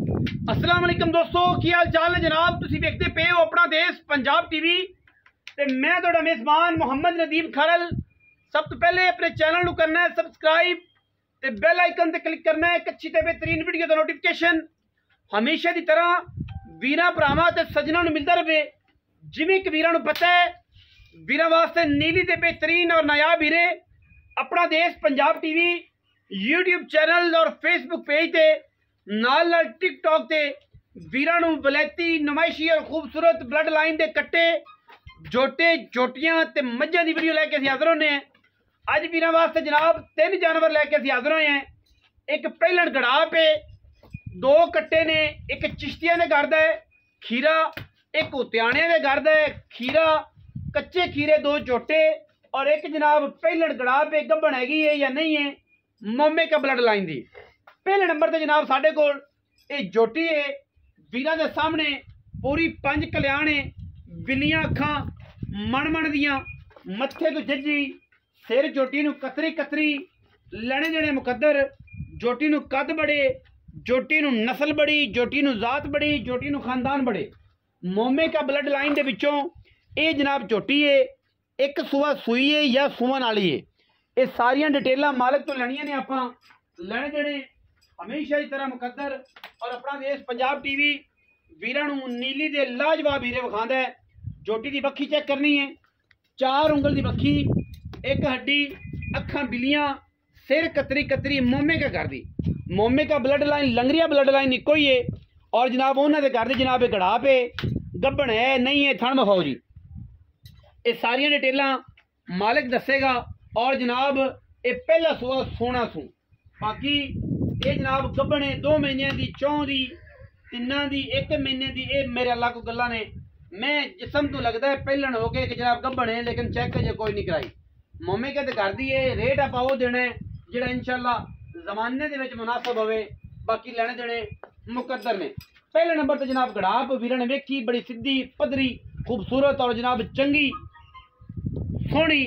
अस्सलाम वालेकुम दोस्तों, की हाल चाल है जनाब। तुम देखते पे हो अपना देश पंजाब टीवी ते मैं थोड़ा मेजबान मोहम्मद नदीम खरल। सब तो पहले अपने चैनल को करना है सबसक्राइब ते बेल आइकन पर क्लिक करना है एक अच्छी तो बेहतरीन वीडियो का नोटिफिकेशन हमेशा की तरह वीर भरावां ते सज्जनां नूं मिलता रहे। जिवें कि वीरां नूं पता है वीरां वास्ते नीली ते बेहतरीन और नायाब हीरे अपना देश पंजाब टीवी यूट्यूब चैनल और फेसबुक पेज ते नाल टिकटॉक ते वीरां नूं वलैती नुमाइशी और खूबसूरत ब्लड लाइन के कट्टे जोटे जोटियां ते मज्झां दी वीडियो लैके हाजिर होने हैं। अज वीरां वास्ते जनाब 3 जानवर लैके हाजिर होए हैं। एक पहलड़ गड़ा पे 2 कट्टे ने, एक चिश्तिया ने घर दा खीरा, एक होतियाने ने घर दा खीरा, कच्चे खीरे 2 जोटे और एक जनाब पहलड़ गड़ा पे गब्बन हैगी है या नहीं है मोमे का ब्लड लाइन दी। पहले नंबर पर जनाब साढ़े को जोटी है वीरां दे सामने पूरी 5 कल्याण है, बिल्लियां अखा मणमण दियां, मत्थे तो जज्जी सिर, जोटी नू कतरी कतरी, लड़े जड़े मुकद्दर, जोटी नू कद बड़े, जोटी नू नस्ल बड़ी, जोटी नू जात बड़ी, जोटी नू खानदान बड़े। मोमे का ब्लड लाइन के विचों ये जनाब जोटी है, एक सूआ सूई है या सूवन वाली है। ये सारियां डिटेलां मालक तो लैणियां ने आपां। लड़े जड़े हमेशा की तरह मुकद्दर और अपना देश पंजाब टीवी वीरां नूं नीली दे लाजवाब हीरे विखांदा है। जोटी की बखी चेक करनी है, 4 उंगल की बखी, एक हड्डी, अखां बिलियां, सिर कतरी कतरी, मोमे का घर दी। मोमे का ब्लड लाइन लंगरिया ब्लड लाइन इको ही है और जनाब उन्होंने घर दे जनाब एक गड़ा पे गब्बन है नहीं है थण विखाओ जी। ये सारियां डिटेलां मालिक दसेगा और जनाब ये पहला सूआ सोना सू। बाकी ये जनाब गब्बने 2 महीने की, 4 की, 3 की, 1 महीने की, ये मेरे अल्लाह को गल्ला ने मैं जिसम तो लगता है पहलन हो गए कि जनाब गब्बने लेकिन चेक जो कोई नहीं कराई। मोमे कहते कर दी है, रेट आप वो देना है जोड़ा इंशाला जमाने के मुनासब होवे। बाकी लैने देने मुकद्दर ने। पहले नंबर पर जनाब गड़ाप वीर ने वेखी बड़ी सीधी पदरी खूबसूरत और जनाब चंगी सोहनी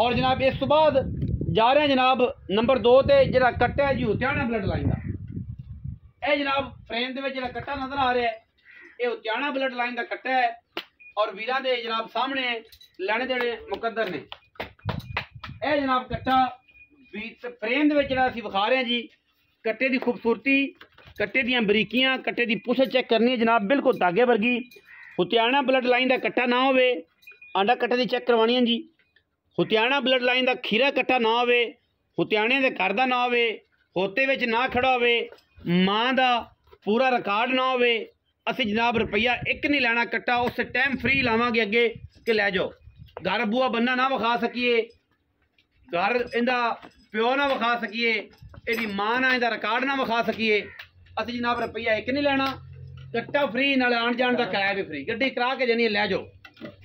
और जनाब इस तो बाद जा रहे हैं जनाब नंबर 2 ते जिहड़ा कट्टा है जी होतियाना ब्लड लाइन का। यह जनाब फ्रेम के जिहड़ा कट्टा नजर आ रहा है ये होतियाना ब्लड लाइन का कट्टा है और वीरां दे जनाब सामने लैने देने मुकद्दर ने। यह जनाब कट्टा फ्रेम के जिहड़ा असीं विखा रहे हैं जी, कट्टे की खूबसूरती, कट्टे दीयां बरीकियां, कट्टे की पुछ चेक करनी है जनाब बिल्कुल धागे वर्गी। होतियाना ब्लड लाइन का कट्टा ना होवे आंडा कट्टे की चेक करवानी है जी। होतियाना ब्लड लाइन का खीरा कट्टा ना होवे, होतियाने दे घर दा ना होवे, होते विच ना खड़ा होवे, माँ का पूरा रिकॉर्ड ना होवे। असीं जनाब रुपया 1 नहीं लैना, कट्टा उस टाइम फ्री लावांगे अगे कि लै जाओ। घर बूआ बन्ना ना विखा सकीए, घर इंदा प्यो ना विखा सकीए, इहदी माँ ना इंदा रिकॉर्ड ना विखा सकीए। असीं जनाब रुपया 1 नहीं लैना, कट्टा फ्री नाल आण जाण दा किराया भी फ्री, गड्डी करा के जानी लै जाओ।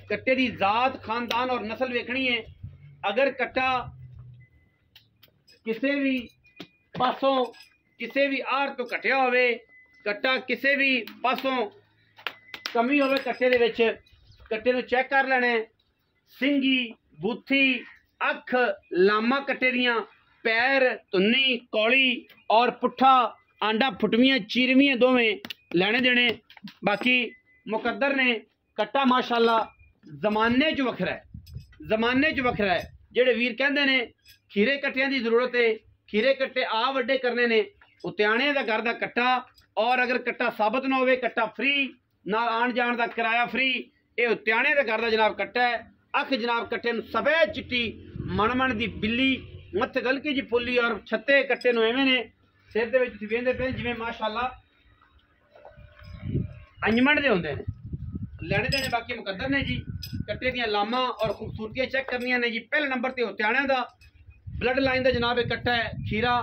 कट्टे की जात खानदान और नस्ल वेखणी है। अगर कट्टा किसी भी पासों किसी भी आड़ तो कटिया होवे, कट्टा किसी भी पासों कमी होवे कट्टे दे विच, कट्टे नूं चेक कर लेना। सिंगी, बूथी, अख, लामा कट्टे दियां, पैर, तुन्नी, कौली और पुट्ठा, आंडा, फुटवियां, चीरवियां दोवें लैने देने। बाकी मुकद्दर ने कट्टा माशाल्लाह जमाने च वखरा है, जमाने च वखरा है। जेडे वीर कहते हैं खीरे कट्टिया की जरूरत है, खीरे कट्टे आ वड्डे करने ने। होतियाने का घर का कट्टा और अगर कट्टा साबित ना हो, कट्टा फ्री नाल आन जान का किराया फ्री। ये होतियाने का घर का जनाब कट्टा है। अख जनाब कट्टे सफेद चिट्टी, मणमण की बिल्ली, मत्थ गलकी जी फुली और छत्ते कट्टे एवें ने। सिर के वेंदे पे जिमें माशाल्लाह अंजमण दे होंदे ने लैने देने। बाकी मुकद्दर ने जी कट्टे दियां लामा और खूबसूरतियां चेक करनियां ने जी। पहले नंबर पर होतियाने का ब्लड लाइन का जनाब एक कट्टा है, खीरा,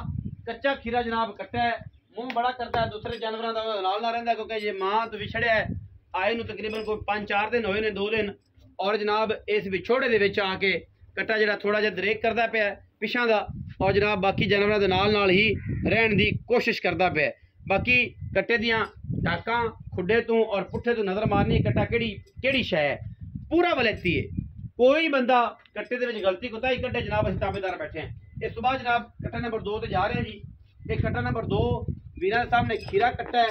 कच्चा खीरा जनाब कट्टा है। मूँह बड़ा करता है दूसरे जानवरों का नाल ना रहा, क्योंकि ये माँ तो विछड़िया है आए न तकरीबन कोई 5-4 दिन होए ने, 2 दिन और जनाब इस विछोड़े के आके कट्टा जरा थोड़ा जहा दरेक करता पाया पिछा का और जनाब बाकी जानवरों के नाल ही रहने की कोशिश करता पाया। बाकी कट्टे दियां टाकां खुडे तो और पुट्ठे तो नज़र मारनी, कट्टा केड़ी केड़ी शै पूरा वलैती है। कोई बंदा कट्टे दे विच गलती कोता ही कट्टे जनाब असीं ताबेदार बैठे हैं। इस तो बाद जनाब कट्टा नंबर 2 ते जा रहे हैं जी। ये कट्टा नंबर 2 वीर साहब ने खीरा कट्टा है,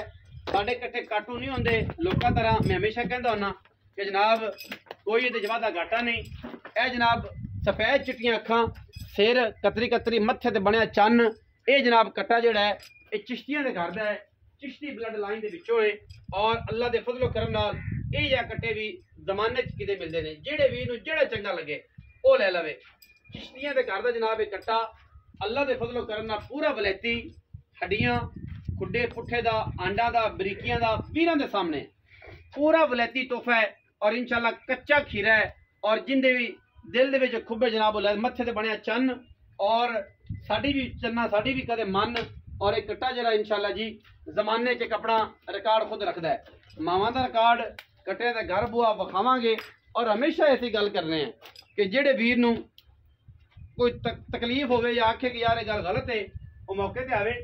साढ़े कट्ठे काटू नहीं होंगे लोगों तरह। मैं हमेशा कहता हूँ कि जनाब कोई ये जवाब का घाटा नहीं है। जनाब सफेद चिट्टियां अखा, सिर कतरी कतरी, मत्थे ते बनया चन्न, ये जनाब कट्टा जोड़ा है ये चिश्तियां दे घर दा है, चिश्ती ब्लड लाइन दे विचों है। और अल्लाह दे फजलो करम नाल ये या कट्टे भी जमाने च किते मिलदे ने, जेड़े वीर नूं जेड़ा चंगा लगे ओ ले लवे। चिश्तियां दे घर दा जनाब ये कट्टा अल्लाह दे फजलो करम नाल पूरा बलेती हड्डियां खुडे पुट्ठे दा आंडा दा बरीकियां दा वीरां दे सामने पूरा बलेती तोहफा है। और इंशाल्लाह कच्चा खीरा है और जिंदे भी दिल के खुबे जनाब उल मत्थे से बनया चन्न और साड़ी भी चन्ना साड़ी भी कदे मन। और एक कट्टा जरा इंशाल्लाह जी जमाने के अपना रिकॉर्ड खुद रखता है, मावां का रिकॉर्ड कट्टे का घर बुआ विखावांगे। और हमेशा ऐसी गल करने हैं कि जेडे वीर नूं कोई तकलीफ होवे या आखे कि यार ये गल गलत है, वह मौके पर आवे,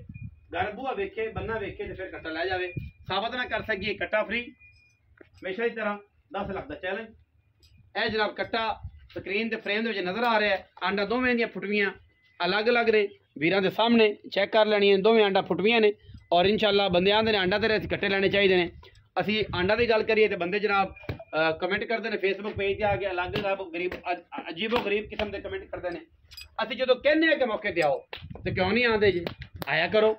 घर बुआ वेखे, बन्ना वेखे तो फिर कट्टा लै जाए। साबित ना कर सकी कट्टा फ्री, हमेशा की तरह 10 लाख का चैलेंज है। जनाब कट्टा स्क्रीन के फ्रेम के नज़र आ रहा है, आंडा दोवें दी फुटवियां अलग अलग ने, वीरां दे सामने चैक कर लैनियां, दोवें आंडा फुटवियां ने। और इंशाल्लाह बंदे आंदे ने आंडा ते असीं कट्टे लैने चाहिए ने। असीं आंडा की गल करिए तो बंदे जनाब कमेंट करते हैं फेसबुक पेज पर आके, अलग अलग गरीब अजीबो गरीब किस्म के कमेंट करते हैं। असीं जो कहने कि मौके पर आओ तो क्यों नहीं आते जी, आया करो,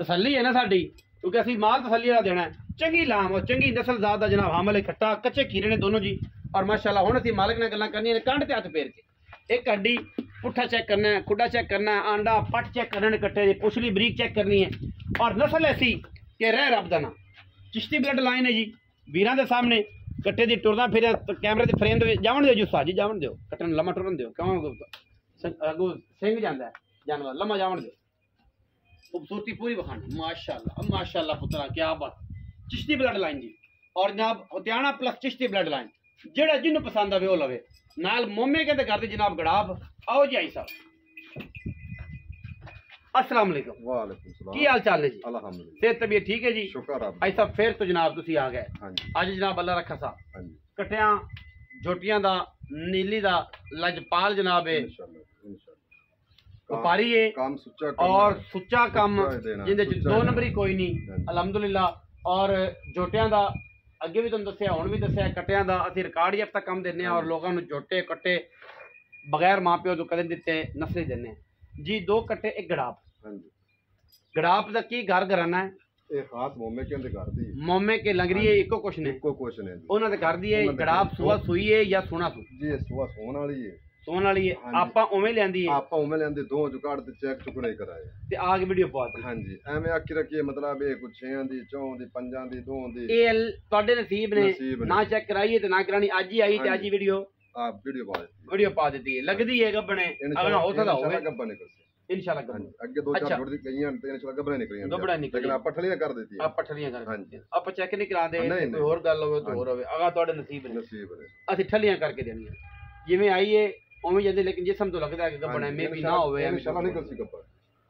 तसल्ली है ना साडी, क्योंकि असीं माल तसल्ली वाला देना है। चंगी लाम और चंगी नस्ल जात का जनाब हमले खट्टा कच्चे खीरे ने दोनों जी। और माशाल्लाह हुण असीं मालिक ने गल्लां करनियां ने कंड ते हत्थ फेर के, एक हड्डी पुट्ठा चेक करना है, खुडा चेक करना है, आंडा पट चेक करने, कट्टे दी पुछली बरीक चेक करनी है। और नस्ल ऐसी कि रह रब दा ना चिश्ती ब्लड लाइन है जी। वीरां दे सामने कट्टे दी टुरदा फिर कैमरे दे फ्रेम दे जावण दिओ, जुस्सा जी जावण दिओ, कट्टे नूं लम्मा टुरन दिओ, क्यों सिंह जांदा है जानवर लम्मा जावण दिओ, खूबसूरती पूरी विखाणी। माशाल्लाह माशाल्लाह पुत्रा क्या बात, चिश्ती ब्लड लाइन जी। और जनाब होतियाना प्लस चिश्ती ब्लड लाइन जेड़ा जिन्हों पसंद आवे वह लवे। नाल मोमे के करते जनाब गड़ाब। आओ जी आई साहब, अस्सलाम वालेकुम। वालेकुम सलाम, की हाल चाल है जी? अल्हम्दुलिल्लाह, सेहत तबीयत ठीक है जी, शुक्र रब। आई साहब फिर तो जनाब तुसी आ गए अज जनाब, अल्लाह रखा साहब। कट्टियां जोटियां दा नीली दा लजपाल जनाब है व्यापारी है और सुच्चा कम जिंदे दो नंबरी कोई नहीं अल्हम्दुलिल्लाह। और जोटियां दा अगे भी तुम दसिया हुण भी दसिया, कट्टियां दा असीं रिकॉर्ड याफ्ता कम दिंदे और लोगों को जोटे कट्टे बगैर माँ प्यो तो कदे दिते नस्ली दिंदे जी। दो कट्टे एक गड़ाप, गड़ाप दा की घर घराना है खास मोमे के अंदर घर दी मोमे के लंगरी है इको कुछ ने, इको कुछ ने उन्हां दे घर दी है। गड़ाप सुआ सूई है या सोना सू जी? सुआ सोन वाली है, सोन वाली है। आपां उवें लैंदी है, आपां उवें लैंदे दो जुगाड़ ते चेक चुकड़े कराए ते आग वीडियो पा दे। हां जी एवें आखी रखिए मतलब ए कुछ 6 दी 4 दी 5 दी 2 दी ए तोडे नसीब ने ना चेक कराई ते ना करानी। आज ही आई ते आज ही वीडियो आ वीडियो पा देती है, लगदी है गब्बने अगला हो सकदा होवे गब्बने करसे इंशाल्लाह गब्बने आगे दो चार जुड़दी कईयां ते इंशाल्लाह गब्बने निकलियां गब्बना निकल लेकिन आप पठड़ियां कर देती है, आप पठड़ियां कर। हां जी आप चेक नहीं करा दे कोई और गल होवे तो होवे अगला तोडे नसीब ने, नसीब है असि ठलियां करके देनी है जिवें आई है उम्मीद जंदे। लेकिन जिसम तो लगदा है कि गब्बना में भी ना होवे इंशाल्लाह नहीं करसी गब्बा।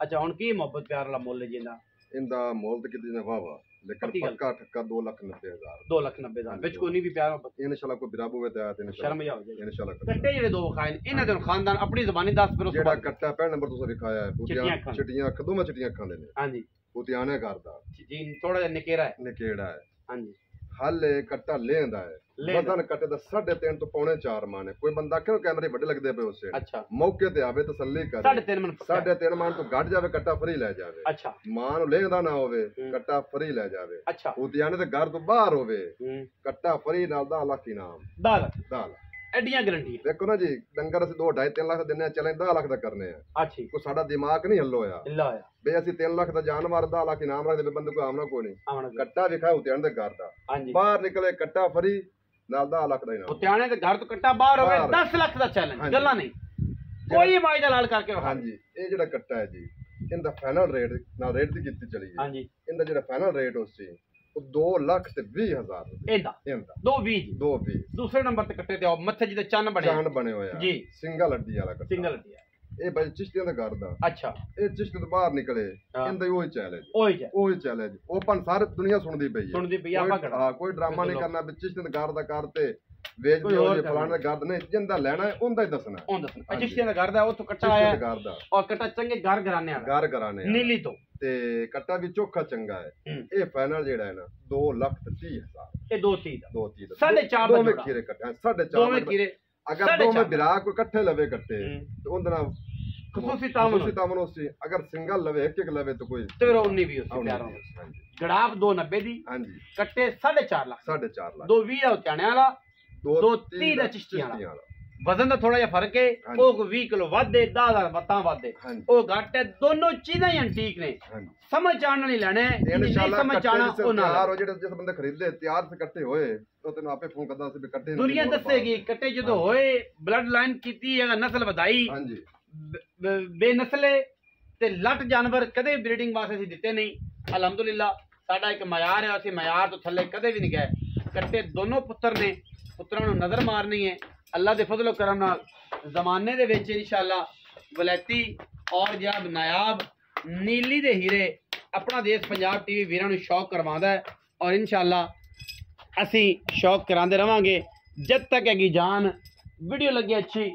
अच्छा हुन की मोहब्बत प्यार वाला मोल जिंदा इंदा मोल ते किदे वाह वाह लेकिन पक्का ठक्का 2,90,000 2,90,000 विच कोई भी प्यार मोहब्बत इंशाल्लाह कोई बिराब होवे ते आते इंशाल्लाह शर्म या हो जाए इंशाल्लाह। कट्टे जेडे दो खाए इना दे खानदान अपनी जुबानी दस फिर जेड़ा कट्टा पहले नंबर तुसा दिखाया है पूतियां चिट्टियां अख दोमा चिट्टियां अखां दे ने। हां जी पूतियां करदा जी थोड़ा जा निकेड़ा है, निकेड़ा है। हां जी हाले कट्टा लेंदा है बदन कट्टे दा 3.5 तो 3.25 मान है। कोई बंदा क्यों कैमरे बड़े लगदे पे उसे अच्छा मौके ते आवे तसल्ली कर 3.5 मान तो घट जावे कट्टा फ्री ले जावे। अच्छा मान लेंदा ना होवे कट्टा फ्री ले जावे। अच्छा होतियाने ते घर तो बाहर होवे कट्टा फ्री नाल 10 लाख इनाम 10 लाख एडियां गारंटी देखो ना जी। डंगर अस 2.5 3 लाख देने चले 10 लाख दा करने हैं। अच्छा को साडा दिमाग नहीं हल होया बे असी 3 लाख दा जानवर 10 लाख इनाम रख दे बंदे को आमना कोई नहीं। कट्टा दिखा होतियाने दे घर दा बाहर निकले कट्टा फ्री नाल 10 लाख दा इनाम होतियाने दे घर तो कट्टा बाहर होवे 10 लाख दा चैलेंज गल्ला नहीं कोई माई दा लाल करके। हां जी ए जेड़ा कट्टा है जी इंदा फाइनल रेट नाल रेट दी कीती चली है। हां जी इंदा जेड़ा फाइनल रेट होसी ओ 2,20,000 इंदा इंदा 2,20,000 दूसरे नंबर ते कट्टे ते आओ मत्थे जिदे चन्न बने होया जी सिंगल हड्डी वाला कट्टा सिंगल हड्डी ਇਹ ਬਈ ਚਿਸ਼ਤੀਆਂ ਦਾ ਘਰ ਦਾ। ਅੱਛਾ ਇਹ ਚਿਸ਼ਤੀ ਤੋਂ ਬਾਹਰ ਨਿਕਲੇ ਇਹਦੇ ਉਹੀ ਚੈਲੇਂਜ ਓਪਨ ਸਾਰੀ ਦੁਨੀਆ ਸੁਣਦੀ ਪਈ ਹੈ। ਕੋਈ ਡਰਾਮਾ ਨਹੀਂ ਕਰਨਾ ਵਿੱਚ ਚਿਸ਼ਤੀ ਦਾ ਘਰ ਤੇ ਵੇਚ ਕੇ ਉਹ ਫਲਾਣਾ ਗੱਦ ਨੇ ਜਿੰਦਾ ਲੈਣਾ ਹੈ ਉਹਦਾ ਹੀ ਦੱਸਣਾ ਉਹ ਦੱਸਣਾ ਚਿਸ਼ਤੀ ਦਾ ਘਰ ਦਾ ਉੱਥੋਂ ਕੱਟਾ ਆਇਆ ਔਰ ਕੱਟਾ ਚੰਗੇ ਘਰ ਘਰਾਣੇ ਵਾਲਾ ਘਰ ਘਰਾਣੇ ਨੀਲੀ ਤੋਂ ਤੇ ਕੱਟਾ ਵੀ ਚੋਖਾ ਚੰਗਾ ਹੈ ਇਹ ਫਾਈਨਲ ਜਿਹੜਾ ਹੈ ਨਾ 2,30,000 ਇਹ 230 ਦਾ 230 ਦਾ 4.5 ਦੋਵੇਂ ਖੀਰੇ ਕੱਟਾ 4.5 ਦੋਵੇਂ ਖੀਰੇ ਅਗਰ ਦੋਵੇਂ ਵਿਰਾਹ ਕੋ ਇਕੱਠੇ ਲਵੇ ਕੱਟੇ ਤੇ ਉਹਦੇ ਨਾਲ ਖੁਸ਼ੀ ਤਾਮਨ ਉਸੇ ਅਗਰ ਸਿੰਗਲ ਲਵੇ ਇੱਕ ਇੱਕ ਲਵੇ ਤਾਂ ਕੋਈ 13.19 ਵੀ ਉਸੇ ਪਿਆਰੋਂ ਗੜਾਪ 290 ਦੀ ਹਾਂਜੀ ਕੱਟੇ 4.5 ਲੱਖ 4.5 ਲੱਖ 220 ਹੋਟਿਆਣੇ ਵਾਲਾ 230 ਦਾ ਚਿਸ਼ਤੀਆਂ ਵਾਲਾ ਵਜ਼ਨ ਦਾ ਥੋੜਾ ਜਿਹਾ ਫਰਕ ਹੈ ਉਹ 20 ਕਿਲੋ ਵੱਧੇ 10,000 ਮਤਾਂ ਵੱਧੇ ਉਹ ਘੱਟ ਹੈ ਦੋਨੋਂ ਚੀਜ਼ਾਂ ਹੀ ਐਂਟੀਕ ਨੇ ਸਮਝ ਆਣ ਨਹੀਂ ਲੈਣਾ ਇਨਸ਼ਾਅੱਲਾ ਸਮਝ ਆਣਾ ਉਹ ਨਾਲ ਜਿਹੜੇ ਜਿਸ ਬੰਦੇ ਖਰੀਦੇ ਤਿਆਰ ਤੇ ਕੱਟੇ ਹੋਏ ਉਹ ਤੈਨੂੰ ਆਪੇ ਫੋਨ ਕਰਦਾ ਸੀ ਵੀ ਕੱਟੇ ਦੁਨੀਆ ਦੱਸੇਗੀ ਕੱਟੇ ਜਦੋਂ ਹੋਏ ਬਲੱਡ ਲਾਈਨ ਕੀਤੀ ਜਾਂ ਨਸਲ ਵਧਾਈ ਹਾਂਜੀ बेनसले ते लट जानवर कदे ब्रीडिंग वास्ते दिते नहीं अलहमदुलिल्ला साडा एक मयार है असीं मयार तो थले कदे भी नहीं गए कट्टे दोनों पुत्र ने पुत्रां नूं नज़र मारनी है अल्लाह दे फजलो करम नाल ज़माने दे विच इंशाअल्लाह वलैती और जब नायाब नीली दे हीरे अपना देश पंजाब टीवी वीरां नूं शौक करवांदा है और इंशाअल्लाह असीं शौक करांदे रहांगे जद तक हैगी जान। वीडियो लगी अच्छी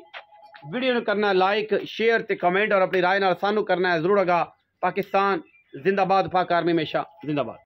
वीडियो करना लाइक शेयर ते कमेंट और अपनी राय नाल सानू करना है जरूर। आगा पाकिस्तान जिंदाबाद, पाक आर्मी हमेशा जिंदाबाद।